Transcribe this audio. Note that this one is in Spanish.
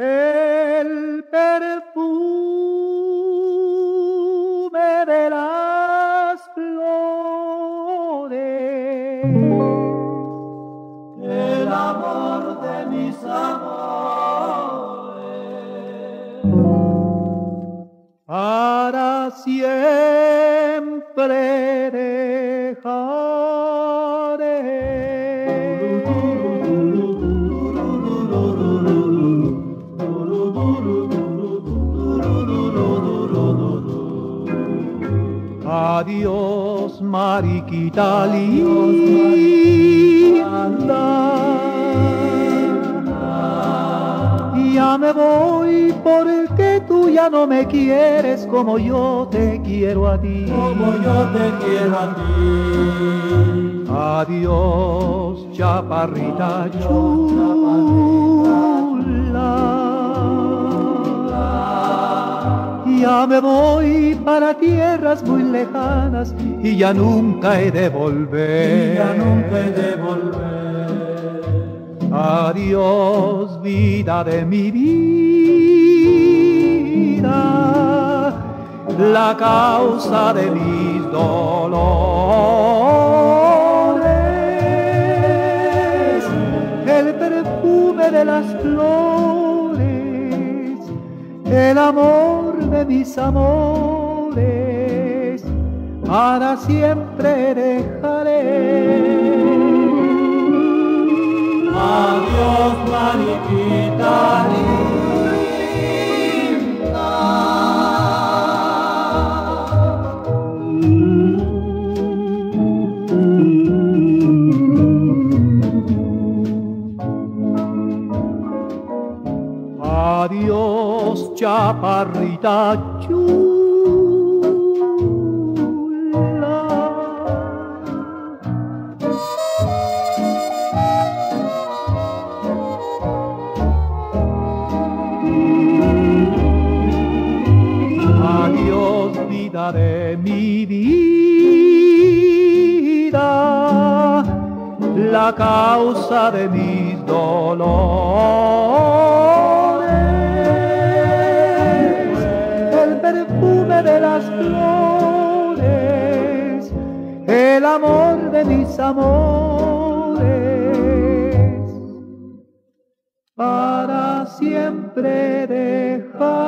el perfume de las flores, el amor de mis amores, para siempre dejaré. Adiós, mariquita linda, ya me voy porque tú ya no me quieres como yo te quiero a ti, como yo te quiero a ti. Adiós, chaparrita chula, ya me voy para tierras muy lejanas y ya nunca he de volver. Y ya nunca he de volver. Adiós, vida de mi vida, la causa de mis dolores, el perfume de las flores, el amor de mis amores, para siempre dejaré. Adiós, mariquita linda. Adiós, chaparrita chula. Adiós, vida de mi vida, la causa de mis dolores, de las flores, el amor de mis amores, para siempre dejar.